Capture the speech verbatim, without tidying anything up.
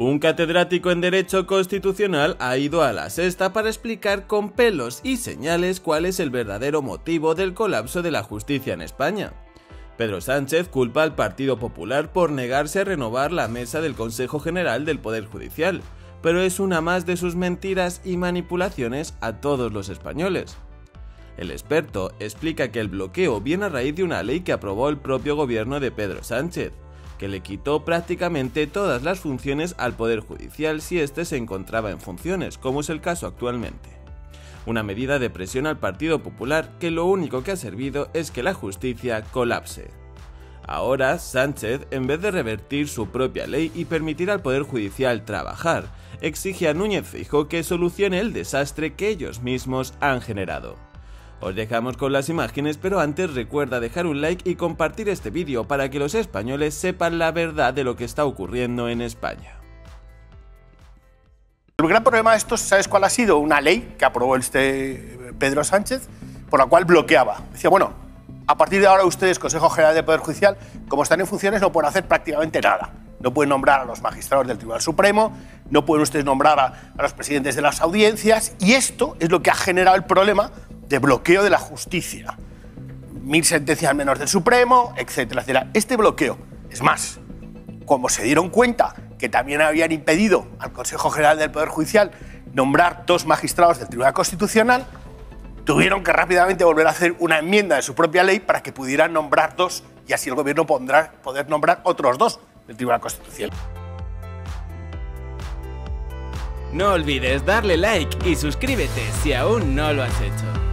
Un catedrático en Derecho Constitucional ha ido a La Sexta para explicar con pelos y señales cuál es el verdadero motivo del colapso de la justicia en España. Pedro Sánchez culpa al Partido Popular por negarse a renovar la mesa del Consejo General del Poder Judicial, pero es una más de sus mentiras y manipulaciones a todos los españoles. El experto explica que el bloqueo viene a raíz de una ley que aprobó el propio gobierno de Pedro Sánchez, que le quitó prácticamente todas las funciones al Poder Judicial si éste se encontraba en funciones, como es el caso actualmente. Una medida de presión al Partido Popular que lo único que ha servido es que la justicia colapse. Ahora, Sánchez, en vez de revertir su propia ley y permitir al Poder Judicial trabajar, exige a Núñez Feijóo que solucione el desastre que ellos mismos han generado. Os dejamos con las imágenes, pero antes recuerda dejar un like y compartir este vídeo para que los españoles sepan la verdad de lo que está ocurriendo en España. El gran problema de esto, ¿sabes cuál ha sido? Una ley que aprobó este Pedro Sánchez, por la cual bloqueaba. Decía, bueno, a partir de ahora ustedes, Consejo General del Poder Judicial, como están en funciones, no pueden hacer prácticamente nada. No pueden nombrar a los magistrados del Tribunal Supremo, no pueden ustedes nombrar a, a los presidentes de las audiencias, y esto es lo que ha generado el problema de bloqueo de la justicia. Mil sentencias menos del Supremo, etcétera, etcétera. Este bloqueo, es más, como se dieron cuenta que también habían impedido al Consejo General del Poder Judicial nombrar dos magistrados del Tribunal Constitucional, tuvieron que rápidamente volver a hacer una enmienda de su propia ley para que pudieran nombrar dos, y así el Gobierno podrá poder nombrar otros dos del Tribunal Constitucional. No olvides darle like y suscríbete si aún no lo has hecho.